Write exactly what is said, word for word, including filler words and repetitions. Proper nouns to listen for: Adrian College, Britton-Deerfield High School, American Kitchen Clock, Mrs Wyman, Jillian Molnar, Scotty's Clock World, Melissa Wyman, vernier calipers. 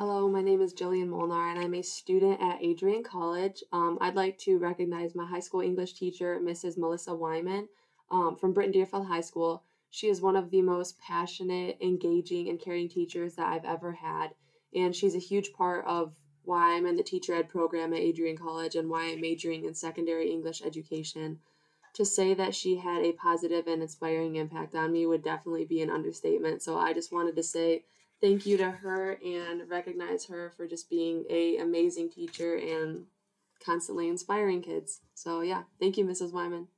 Hello, my name is Jillian Molnar, and I'm a student at Adrian College. Um, I'd like to recognize my high school English teacher, Missus Melissa Wyman, um, from Britton-Deerfield High School. She is one of the most passionate, engaging, and caring teachers that I've ever had, and she's a huge part of why I'm in the teacher ed program at Adrian College and why I'm majoring in secondary English education. To say that she had a positive and inspiring impact on me would definitely be an understatement, so I just wanted to say thank you to her and recognize her for just being an amazing teacher and constantly inspiring kids. So yeah, thank you, Missus Wyman.